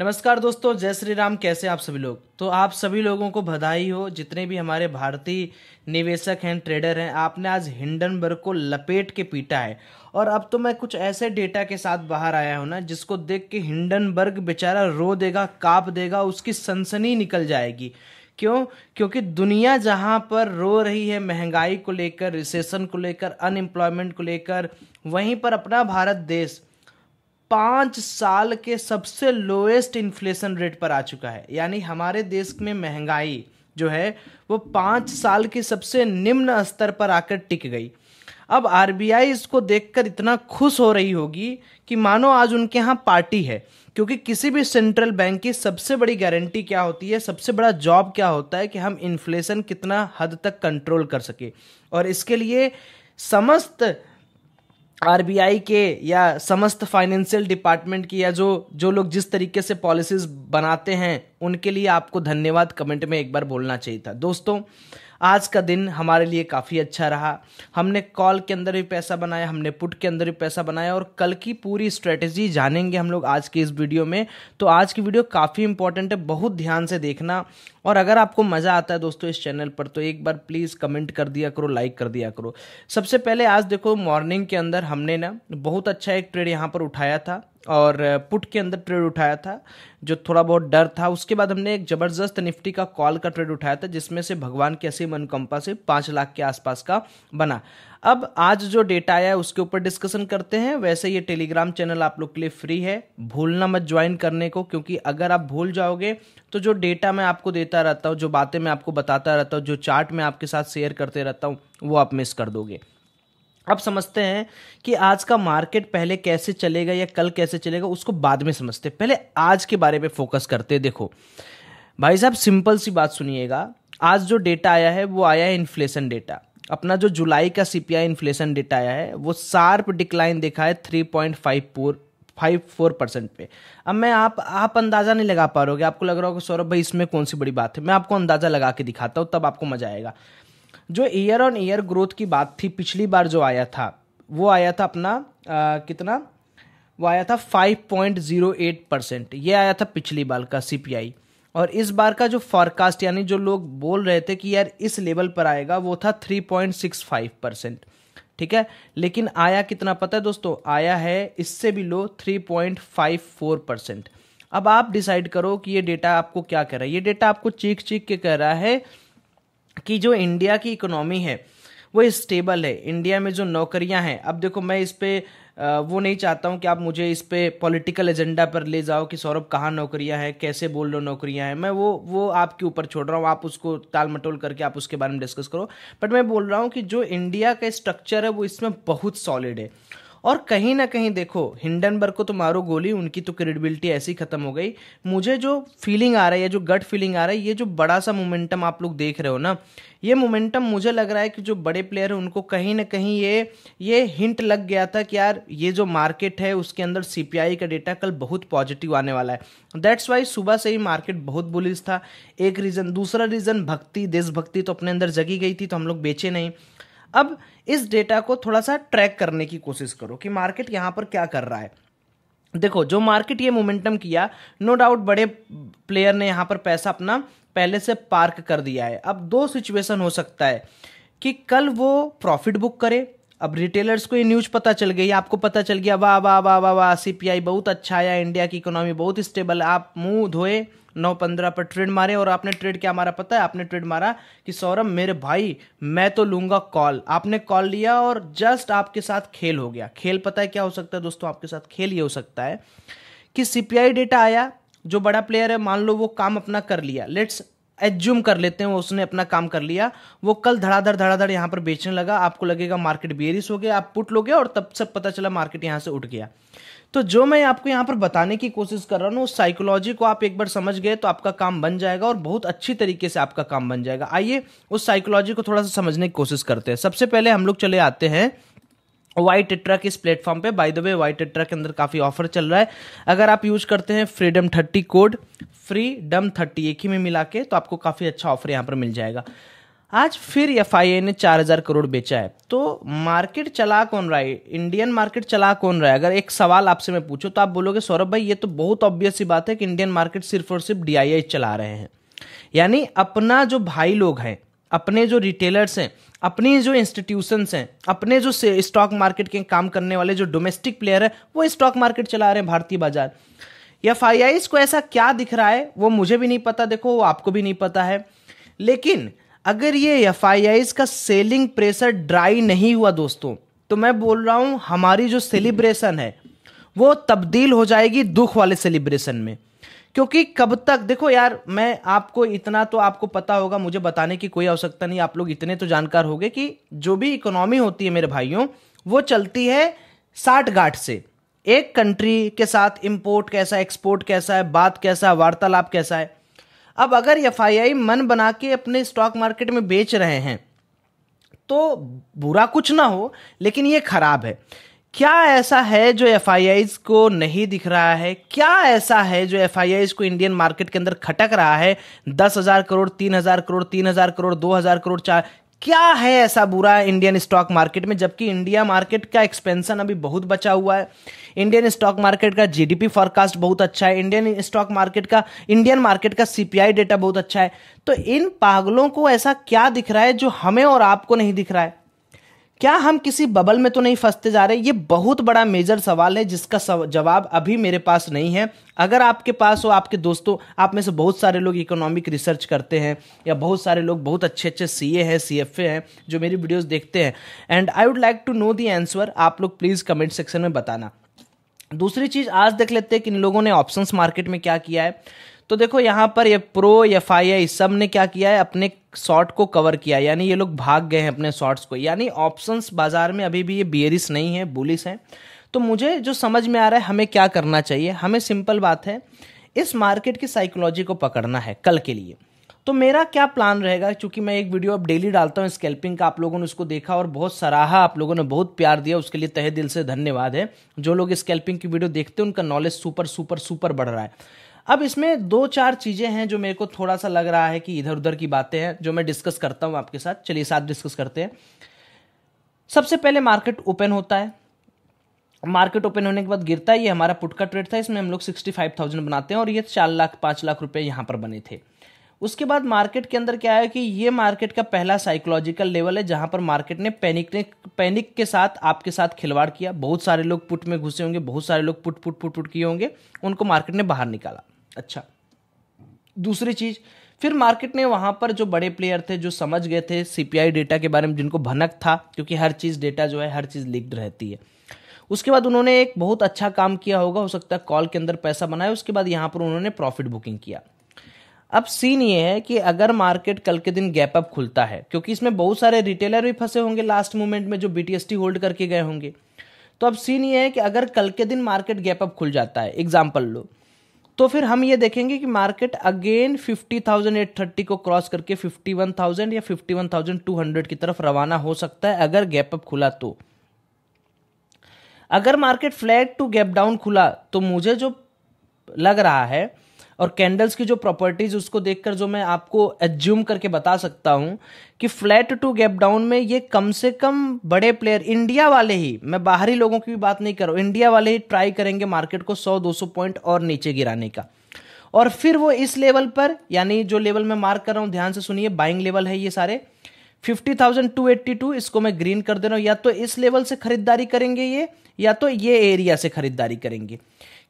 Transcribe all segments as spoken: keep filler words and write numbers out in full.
नमस्कार दोस्तों, जय श्री राम। कैसे आप सभी लोग? तो आप सभी लोगों को बधाई हो, जितने भी हमारे भारतीय निवेशक हैं, ट्रेडर हैं। आपने आज हिंडनबर्ग को लपेट के पीटा है और अब तो मैं कुछ ऐसे डेटा के साथ बाहर आया हूँ ना, जिसको देख के हिंडनबर्ग बेचारा रो देगा, काँप देगा, उसकी सनसनी निकल जाएगी। क्यों? क्योंकि दुनिया जहाँ पर रो रही है महंगाई को लेकर, रिसेशन को लेकर, अनएम्प्लॉयमेंट को लेकर, वहीं पर अपना भारत देश पाँच साल के सबसे लोएस्ट इन्फ्लेशन रेट पर आ चुका है। यानी हमारे देश में महंगाई जो है वो पाँच साल के सबसे निम्न स्तर पर आकर टिक गई। अब आरबीआई इसको देखकर इतना खुश हो रही होगी कि मानो आज उनके यहाँ पार्टी है, क्योंकि किसी भी सेंट्रल बैंक की सबसे बड़ी गारंटी क्या होती है, सबसे बड़ा जॉब क्या होता है कि हम इन्फ्लेशन कितना हद तक कंट्रोल कर सके। और इसके लिए समस्त आरबीआई के या समस्त फाइनेंशियल डिपार्टमेंट की या जो जो लोग जिस तरीके से पॉलिसीज बनाते हैं उनके लिए आपको धन्यवाद कमेंट में एक बार बोलना चाहिए था। दोस्तों, आज का दिन हमारे लिए काफ़ी अच्छा रहा। हमने कॉल के अंदर भी पैसा बनाया, हमने पुट के अंदर भी पैसा बनाया और कल की पूरी स्ट्रेटेजी जानेंगे हम लोग आज की इस वीडियो में। तो आज की वीडियो काफ़ी इंपॉर्टेंट है, बहुत ध्यान से देखना। और अगर आपको मज़ा आता है दोस्तों इस चैनल पर तो एक बार प्लीज़ कमेंट कर दिया करो, लाइक कर दिया करो। सबसे पहले आज देखो, मॉर्निंग के अंदर हमने ना बहुत अच्छा एक ट्रेड यहाँ पर उठाया था और पुट के अंदर ट्रेड उठाया था जो थोड़ा बहुत डर था। उसके बाद हमने एक ज़बरदस्त निफ्टी का कॉल का ट्रेड उठाया था जिसमें से भगवान की असीम अनुकंपा से पाँच लाख के आसपास का बना। अब आज जो डेटा आया है उसके ऊपर डिस्कशन करते हैं। वैसे ये टेलीग्राम चैनल आप लोग के लिए फ्री है, भूलना मत ज्वाइन करने को, क्योंकि अगर आप भूल जाओगे तो जो डेटा मैं आपको देता रहता हूँ, जो बातें मैं आपको बताता रहता हूँ, जो चार्ट मैं आपके साथ शेयर करते रहता हूँ, वो आप मिस कर दोगे। अब समझते हैं कि आज का मार्केट पहले कैसे चलेगा या कल कैसे चलेगा, उसको बाद में समझते हैं, पहले आज के बारे पे फोकस करते हैं। देखो भाई साहब, सिंपल सी बात सुनिएगा, आज जो डेटा आया है वो आया है इन्फ्लेशन डेटा। अपना जो जुलाई का सीपीआई इन्फ्लेशन डेटा आया है वो शार्प डिक्लाइन देखा है three point five four five four percent पे। अब मैं आप आप अंदाज़ा नहीं लगा पा रहोगे, आपको लग रहा होगा सौरभ भाई इसमें कौन सी बड़ी बात है। मैं आपको अंदाज़ा लगा के दिखाता हूँ, तब आपको मज़ा आएगा। जो ईयर ऑन ईयर ग्रोथ की बात थी, पिछली बार जो आया था वो आया था अपना आ, कितना वो आया था five point zero eight percent. ये आया था पिछली बार का सीपीआई। और इस बार का जो फॉरकास्ट, यानी जो लोग बोल रहे थे कि यार इस लेवल पर आएगा, वो था three point six five percent. ठीक है, लेकिन आया कितना पता है दोस्तों? आया है इससे भी low, three point five four percent. अब आप डिसाइड करो कि ये डेटा आपको क्या कह रहा है। ये डेटा आपको चीख चीख के कह रहा है कि जो इंडिया की इकोनॉमी है वो स्टेबल है, इंडिया में जो नौकरियां हैं। अब देखो, मैं इस पे वो नहीं चाहता हूं कि आप मुझे इस पे पॉलिटिकल एजेंडा पर ले जाओ कि सौरभ कहाँ नौकरियां हैं, कैसे बोल रहे हो नौकरियां हैं। मैं वो वो आपके ऊपर छोड़ रहा हूं, आप उसको टाल मटोल करके आप उसके बारे में डिस्कस करो। बट मैं बोल रहा हूँ कि जो इंडिया का स्ट्रक्चर है वो इसमें बहुत सॉलिड है। और कहीं ना कहीं देखो, हिंडनबर्ग को तो मारो गोली, उनकी तो क्रेडिबिलिटी ऐसी ख़त्म हो गई। मुझे जो फीलिंग आ रही है, जो गट फीलिंग आ रही है, ये जो बड़ा सा मोमेंटम आप लोग देख रहे हो ना, ये मोमेंटम मुझे लग रहा है कि जो बड़े प्लेयर हैं उनको कहीं ना कहीं ये ये हिंट लग गया था कि यार ये जो मार्केट है उसके अंदर सीपीआई का डेटा कल बहुत पॉजिटिव आने वाला है। दैट्स वाई सुबह से ही मार्केट बहुत बुलिश था, एक रीज़न। दूसरा रीज़न, भक्ति, देशभक्ति तो अपने अंदर जगी गई थी तो हम लोग बेचे नहीं। अब इस डेटा को थोड़ा सा ट्रैक करने की कोशिश करो कि मार्केट यहाँ पर क्या कर रहा है। देखो, जो मार्केट ये मोमेंटम किया, नो डाउट बड़े प्लेयर ने यहाँ पर पैसा अपना पहले से पार्क कर दिया है। अब दो सिचुएशन हो सकता है कि कल वो प्रॉफिट बुक करे। अब रिटेलर्स को ये न्यूज़ पता चल गई, आपको पता चल गया, वाह वाह वाह वाह वाह, सीपीआई बहुत अच्छा आया, इंडिया की इकोनॉमी बहुत स्टेबल। आप मुंह धोए, नौ पंद्रह पर ट्रेड मारे और आपने ट्रेड क्या मारा पता है? आपने ट्रेड मारा कि सौरभ मेरे भाई मैं तो लूंगा कॉल। आपने कॉल लिया और जस्ट आपके साथ खेल हो गया। खेल पता है क्या हो सकता है दोस्तों? आपके साथ खेल ये हो सकता है कि सीपीआई डेटा आया, जो बड़ा प्लेयर है मान लो वो काम अपना कर लिया, लेट्स एज्यूम कर लेते हैं उसने अपना काम कर लिया, वो कल धड़ाधड़ धड़ाधड़ यहाँ पर बेचने लगा, आपको लगेगा मार्केट बेयरिश हो गया, आप पुट लोगे और तब सब पता चला मार्केट यहाँ से उठ गया। तो जो मैं आपको यहाँ पर बताने की कोशिश कर रहा हूँ उस साइकोलॉजी को आप एक बार समझ गए तो आपका काम बन जाएगा और बहुत अच्छी तरीके से आपका काम बन जाएगा। आइए उस साइकोलॉजी को थोड़ा सा समझने की कोशिश करते हैं। सबसे पहले हम लोग चले आते हैं वाइट टेट्रा के इस प्लेटफॉर्म पे। By the way, white tetra के अंदर काफ़ी ऑफर चल रहा है। अगर आप यूज करते हैं freedom thirty code, freedom thirty एक ही में मिला के, तो आपको काफ़ी अच्छा ऑफर यहाँ पर मिल जाएगा। आज फिर एफ आई आई ने चार हज़ार करोड़ बेचा है। तो मार्केट चला कौन रहा है, इंडियन मार्केट चला कौन रहा है? अगर एक सवाल आपसे मैं पूछूं तो आप बोलोगे सौरभ भाई ये तो बहुत ऑब्वियस सी बात है कि इंडियन मार्केट सिर्फ और सिर्फ डी आई आई चला रहे हैं। यानी अपना जो भाई लोग हैं, अपने जो रिटेलर्स हैं, अपने जो इंस्टीट्यूशंस हैं, अपने जो स्टॉक मार्केट के काम करने वाले जो डोमेस्टिक प्लेयर है, वो स्टॉक मार्केट चला रहे हैं, भारतीय बाजार। एफ आई आईज़ को ऐसा क्या दिख रहा है वो मुझे भी नहीं पता, देखो वो आपको भी नहीं पता है। लेकिन अगर ये एफ आई आईज़ का सेलिंग प्रेशर ड्राई नहीं हुआ दोस्तों, तो मैं बोल रहा हूँ हमारी जो सेलिब्रेशन है वो तब्दील हो जाएगी दुख वाले सेलिब्रेशन में। क्योंकि कब तक, देखो यार मैं आपको इतना तो आपको पता होगा, मुझे बताने की कोई आवश्यकता नहीं, आप लोग इतने तो जानकार होंगे कि जो भी इकोनॉमी होती है मेरे भाइयों वो चलती है साठ गांठ से। एक कंट्री के साथ इम्पोर्ट कैसा, एक्सपोर्ट कैसा है, बात कैसा, वार्तालाप कैसा है। अब अगर एफ आई आई मन बना के अपने स्टॉक मार्केट में बेच रहे हैं तो बुरा कुछ ना हो, लेकिन ये खराब है। क्या ऐसा है जो एफ आई आईज़ को नहीं दिख रहा है? क्या ऐसा है जो एफ आई आईज़ को इंडियन मार्केट के अंदर खटक रहा है? दस हजार करोड़ तीन हजार करोड़ तीन हजार करोड़ दो हजार करोड़ चार, क्या है ऐसा बुरा इंडियन स्टॉक मार्केट में? जबकि इंडिया मार्केट का एक्सपेंशन अभी बहुत बचा हुआ है, इंडियन स्टॉक मार्केट का जी डी पी फॉरकास्ट बहुत अच्छा है, इंडियन स्टॉक मार्केट का इंडियन मार्केट का सी पी आई डेटा बहुत अच्छा है। तो इन पागलों को ऐसा क्या दिख रहा है जो हमें और आपको नहीं दिख रहा है? क्या हम किसी बबल में तो नहीं फंसते जा रहे? ये बहुत बड़ा मेजर सवाल है जिसका जवाब अभी मेरे पास नहीं है। अगर आपके पास हो, आपके दोस्तों, आप में से बहुत सारे लोग इकोनॉमिक रिसर्च करते हैं या बहुत सारे लोग बहुत अच्छे अच्छे सी ए हैं, सी एफ ए हैं जो मेरी वीडियोस देखते हैं, and I would like to know the answer. आप लोग प्लीज़ कमेंट सेक्शन में बताना। दूसरी चीज़, आज देख लेते हैं कि इन लोगों ने ऑप्शंस मार्केट में क्या किया है। तो देखो यहाँ पर ये प्रो एफ आई आई सब ने क्या किया है, अपने शॉर्ट को कवर किया, यानी ये लोग भाग गए हैं अपने शॉर्ट्स को। यानी ऑप्शंस बाजार में अभी भी ये बेयरिश नहीं है, बुलिश हैं। तो मुझे जो समझ में आ रहा है हमें क्या करना चाहिए, हमें सिंपल बात है इस मार्केट की साइकोलॉजी को पकड़ना है कल के लिए। तो मेरा क्या प्लान रहेगा, चूंकि मैं एक वीडियो अब डेली डालता हूँ स्कैल्पिंग का, आप लोगों ने उसको देखा और बहुत सराहा, आप लोगों ने बहुत प्यार दिया, उसके लिए तहे दिल से धन्यवाद है। जो लोग स्कैल्पिंग की वीडियो देखते हैं उनका नॉलेज सुपर सुपर सुपर बढ़ रहा है। अब इसमें दो चार चीज़ें हैं जो मेरे को थोड़ा सा लग रहा है कि इधर उधर की बातें हैं जो मैं डिस्कस करता हूं आपके साथ, चलिए साथ डिस्कस करते हैं। सबसे पहले मार्केट ओपन होता है, मार्केट ओपन होने के बाद गिरता है। ये हमारा पुट का ट्रेड था, इसमें हम लोग सिक्सटी फाइव थाउजेंड बनाते हैं और ये चार लाख पाँच लाख रुपये यहाँ पर बने थे। उसके बाद मार्केट के अंदर क्या है कि ये मार्केट का पहला साइकोलॉजिकल लेवल है जहां पर मार्केट ने पैनिक ने पैनिक के साथ आपके साथ खिलवाड़ किया। बहुत सारे लोग पुट में घुसे होंगे, बहुत सारे लोग पुट पुट पुट पुट किए होंगे, उनको मार्केट ने बाहर निकाला। अच्छा, दूसरी चीज, फिर मार्केट ने वहां पर जो बड़े प्लेयर थे जो समझ गए थे सी पी आई डेटा के बारे में, जिनको भनक था क्योंकि हर चीज़ डेटा जो है हर चीज़ लीक्ड रहती है, उसके बाद उन्होंने एक बहुत अच्छा काम किया होगा, हो सकता है कॉल के अंदर पैसा बनाया, उसके बाद यहाँ पर उन्होंने प्रॉफिट बुकिंग किया। अब सीन ये है कि अगर मार्केट कल के दिन गैप अप खुलता है, क्योंकि इसमें बहुत सारे रिटेलर भी फंसे होंगे लास्ट मोमेंट में जो B T S T hold करके गए होंगे, तो अब सीन ये है कि अगर कल के दिन मार्केट गैप अप खुल जाता है, एग्जांपल लो, तो फिर हम ये देखेंगे कि market again fifty thousand eight thirty को क्रॉस करके फिफ्टी वन थाउजेंड या fifty one thousand two hundred की तरफ रवाना हो सकता है अगर गैप अप खुला। तो अगर market flat to gap down खुला तो मुझे जो लग रहा है और कैंडल्स की जो प्रॉपर्टीज उसको देखकर जो मैं आपको एज्यूम करके बता सकता हूं कि फ्लैट टू गैप डाउन में ये कम से कम बड़े प्लेयर इंडिया वाले ही, मैं बाहरी लोगों की भी बात नहीं कर रहा हूं, इंडिया वाले ही ट्राई करेंगे मार्केट को सौ दो सौ पॉइंट और नीचे गिराने का। और फिर वो इस लेवल पर, यानी जो लेवल मैं मार्क कर रहा हूं, ध्यान से सुनिए, बाइंग लेवल है ये सारे fifty thousand two eighty two, इसको मैं ग्रीन कर दे रहा हूं। या तो इस लेवल से खरीदारी करेंगे ये, या तो ये एरिया से खरीदारी करेंगे,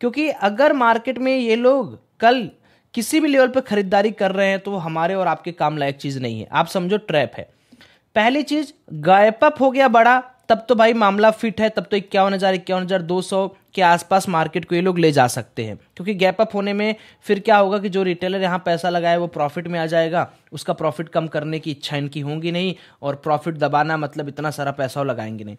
क्योंकि अगर मार्केट में ये लोग कल किसी भी लेवल पर खरीदारी कर रहे हैं तो वो हमारे और आपके काम लायक चीज नहीं है, आप समझो ट्रैप है। पहली चीज, गैप अप हो गया बड़ा तब तो भाई मामला फिट है, तब तो इक्यावन हजार इक्यावन हजार दो सौ के आसपास मार्केट को ये लोग ले जा सकते हैं, क्योंकि गैप अप होने में फिर क्या होगा कि जो रिटेलर यहाँ पैसा लगाए वो प्रॉफिट में आ जाएगा, उसका प्रॉफिट कम करने की इच्छा इनकी होंगी नहीं, और प्रॉफिट दबाना मतलब इतना सारा पैसा लगाएंगे नहीं।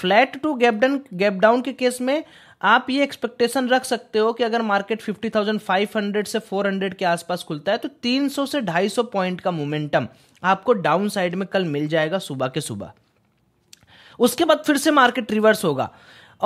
Flat to gap down gap down के केस में आप ये एक्सपेक्टेशन रख सकते हो कि अगर market fifty thousand five hundred से फोर हंड्रेड के आसपास खुलता है तो तीन सौ से दो सौ पचास पॉइंट का मोमेंटम आपको डाउन साइड में कल मिल जाएगा सुबह के सुबह। उसके बाद फिर से मार्केट रिवर्स होगा।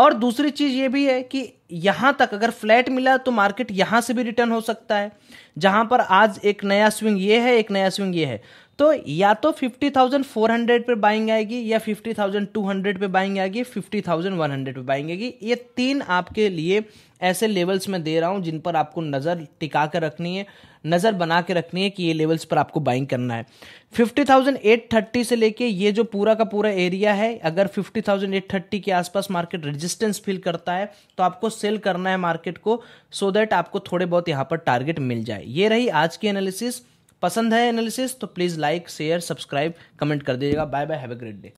और दूसरी चीज ये भी है कि यहां तक अगर फ्लैट मिला तो मार्केट यहां से भी रिटर्न हो सकता है, जहां पर आज एक नया स्विंग ये है, एक नया स्विंग ये है। तो या तो फिफ्टी थाउजेंड फोर हंड्रेड पे बाइंग आएगी या फिफ्टी थाउजेंड टू हंड्रेड पे बाइंग आएगी, फिफ्टी थाउजेंड वन हंड्रेड पे बाइंग आएगी। ये तीन आपके लिए ऐसे लेवल्स में दे रहा हूँ जिन पर आपको नज़र टिका कर रखनी है, नज़र बना के रखनी है कि ये लेवल्स पर आपको बाइंग करना है। फिफ्टी थाउजेंड एट थर्टी से लेके ये जो पूरा का पूरा एरिया है, अगर फिफ्टी थाउजेंड एट थर्टी के आसपास मार्केट रेजिस्टेंस फील करता है तो आपको सेल करना है मार्केट को, सो दैट आपको थोड़े बहुत यहाँ पर टारगेट मिल जाए। ये रही आज की एनालिसिस। पसंद है एनालिसिस तो please like share subscribe comment कर दीजिएगा। Bye bye, have a great day.